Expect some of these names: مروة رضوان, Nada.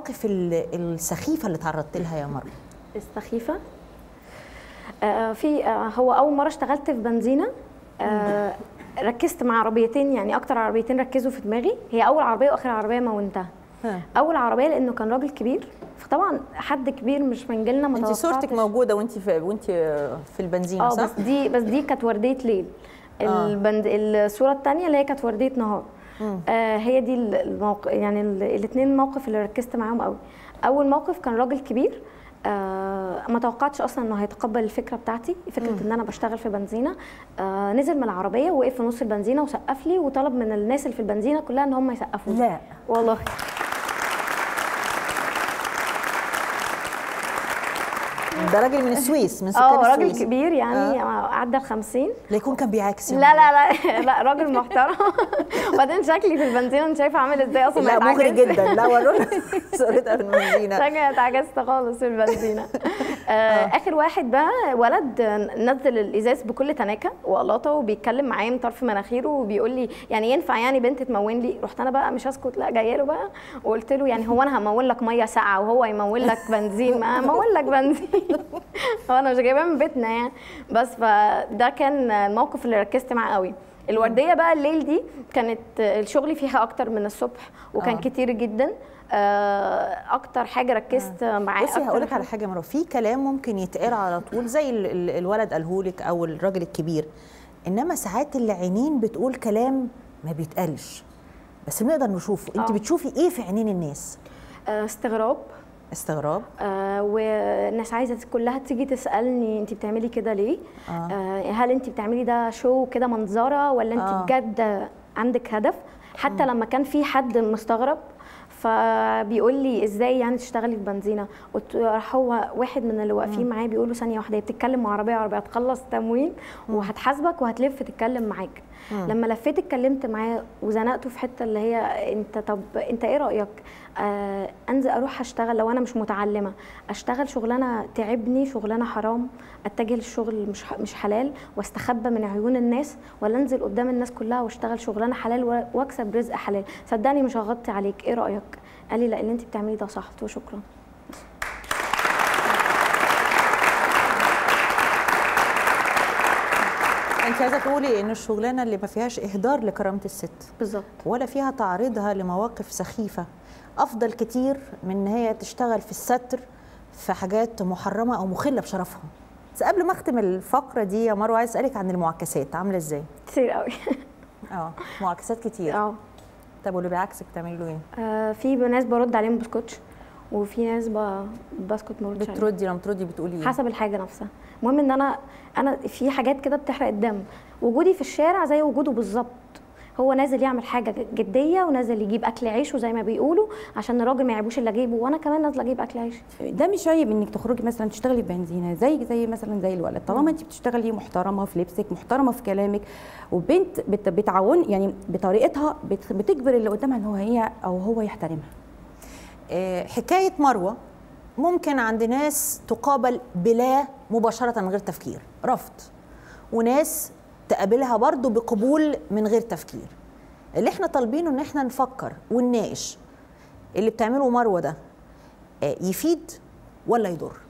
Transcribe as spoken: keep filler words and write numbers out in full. المواقف السخيفة اللي تعرضت لها يا مروة؟ السخيفة آه في آه هو أول مرة اشتغلت في بنزينة، آه ركزت مع عربيتين، يعني أكتر عربيتين ركزوا في دماغي، هي أول عربية وآخر عربية مونتها. أول عربية لأنه كان راجل كبير، فطبعا حد كبير مش من جيلنا ما توقعتش. أنت صورتك موجودة وأنت في وأنت في البنزينة صح؟ اه بس دي بس دي كانت وردية ليل. آه. البند الصورة الثانية اللي هي كانت وردية نهار. آه هي دي الموقف، يعني الاثنين الموقف اللي ركزت معاهم قوي. اول موقف كان راجل كبير، آه ما توقعتش اصلا انه هيتقبل الفكره بتاعتي، فكره مم. ان انا بشتغل في بنزينه. آه نزل من العربيه ووقف في نص البنزينه وسقف لي، وطلب من الناس اللي في البنزينه كلها ان هم يسقفوا لي. لا والله ده راجل من السويس، من سكان السويس، اه راجل كبير يعني آه. عدى ال خمسين، لا يكون كان بيعكس. لا لا لا لا راجل محترم. وبعدين شكلي في البنزينه انت شايفه عامل ازاي اصلا، لا مغري جدا. لا وروني صورتها في البنزينه، شكلي اتعجزت خالص في البنزينه. آه آه. اخر واحد بقى ولد نزل الازاز بكل تناكه وقلاطه، وبيتكلم معايا من طرف مناخيره وبيقول لي يعني ينفع يعني بنت تمون لي؟ رحت انا بقى مش هسكت، لا جايه له بقى وقلت له يعني هو انا همول لك ميه ساقعه وهو يمول لك بنزين؟ ما همول لك بنزين. هو انا مش جايباه من بيتنا يعني. بس فده كان الموقف اللي ركزت معاه قوي. الورديه بقى الليل دي كانت الشغل فيها اكتر من الصبح، وكان آه. كتير جدا. اكتر حاجه ركزت آه. معاه. بصي هقول لك على حاجه يا مروة، في كلام ممكن يتقال على طول زي الولد قالهولك او الراجل الكبير، انما ساعات اللي عينين بتقول كلام ما بيتقالش بس بنقدر نشوفه. انت آه. بتشوفي ايه في عينين الناس؟ آه استغراب، استغراب آه والناس عايزه كلها تيجي تسالني انت بتعملي كده ليه؟ آه. آه هل انت بتعملي ده شو كده منظره ولا انت آه. بجد عندك هدف؟ حتى آه. لما كان في حد مستغرب فبيقول لي ازاي يعني تشتغلي في بنزينه؟ قلت راح هو واحد من اللي واقفين معايا بيقول له ثانيه واحده، هي بتتكلم مع عربيه عربيه هتخلص تموين وهتحاسبك وهتلف تتكلم معاك. مم. لما لفيت اتكلمت معاه وزنقته في حته اللي هي انت طب انت ايه رايك؟ آه انزل اروح اشتغل لو انا مش متعلمه، اشتغل شغلانه تعبني، شغلانه حرام، اتجه للشغل مش مش حلال واستخبى من عيون الناس، ولا انزل قدام الناس كلها واشتغل شغلانه حلال واكسب رزق حلال؟ صدقني مش هغطي عليك، ايه رايك؟ قال لي لا اللي انت بتعمليه ده صح. وشكرا. انت عايزه تقولي ان الشغلانه اللي ما فيهاش اهدار لكرامه الست بالظبط ولا فيها تعريضها لمواقف سخيفه افضل كتير من ان هي تشتغل في الستر في حاجات محرمه او مخله بشرفها. بس قبل ما اختم الفقره دي يا مروه عايز اسالك عن المعاكسات، عامله ازاي؟ كتير قوي. اه معاكسات كتير. اه طب واللي بيعاكسك بتعملي له ايه؟ في ناس برد عليهم بسكوتش، وفي ناس بسكت ما بردش عليهم. بتردي لما بتردي بتقولي ايه؟ حسب الحاجه نفسها. المهم ان انا انا في حاجات كده بتحرق الدم، وجودي في الشارع زي وجوده بالظبط، هو نازل يعمل حاجه جديه ونازل يجيب اكل عيشه زي ما بيقولوا عشان الراجل ما يعيبوش اللي جايبه، وانا كمان نازله اجيب اكل عيش. ده مش عيب انك تخرجي مثلا تشتغلي في بنزينه زي زي مثلا زي الولد، طالما انت بتشتغلي محترمه في لبسك، محترمه في كلامك، وبنت بتعاون يعني بطريقتها بتجبر اللي قدامها ان هو هي او هو يحترمها. حكايه مروه ممكن عند ناس تقابل بلا مباشره من غير تفكير رفض، وناس تقابلها برضو بقبول من غير تفكير. اللي احنا طالبينه ان احنا نفكر ونناقش اللي بتعمله مروه ده يفيد ولا يضر؟